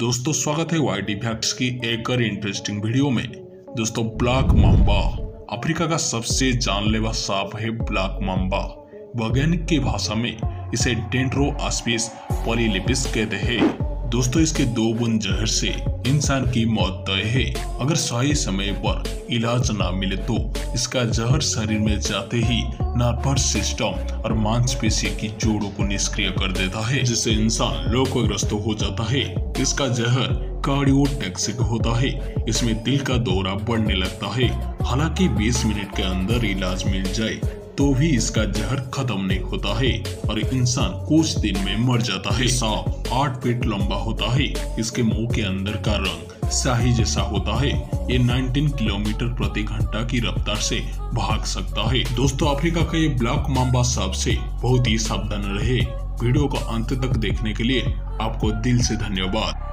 दोस्तों स्वागत है वाइट इफेक्ट्स की एक और इंटरेस्टिंग वीडियो में। दोस्तों ब्लैक मांबा अफ्रीका का सबसे जानलेवा सांप है। ब्लैक मांबा वैज्ञानिक की भाषा में इसे डेंड्रोआस्पिस पॉलीलेपिस कहते हैं। दोस्तों इसके दो बूंद जहर से इंसान की मौत तय है। अगर सही समय पर इलाज ना मिले तो इसका जहर शरीर में जाते ही नर्वस सिस्टम और मांसपेशी की जोड़ों को निष्क्रिय कर देता है, जिससे इंसान लोकग्रस्त हो जाता है। इसका जहर कार्डियोटॉक्सिक होता है, इसमें दिल का दौरा बढ़ने लगता है। हालांकि 20 मिनट के अंदर इलाज मिल जाए तो भी इसका जहर खत्म नहीं होता है और इंसान कुछ दिन में मर जाता है। सांप 8 फीट लंबा होता है। इसके मुंह के अंदर का रंग स्याही जैसा होता है। ये 19 किलोमीटर प्रति घंटा की रफ्तार से भाग सकता है। दोस्तों अफ्रीका का ये ब्लैक मांबा सांप से बहुत ही सावधान रहे। वीडियो को अंत तक देखने के लिए आपको दिल से धन्यवाद।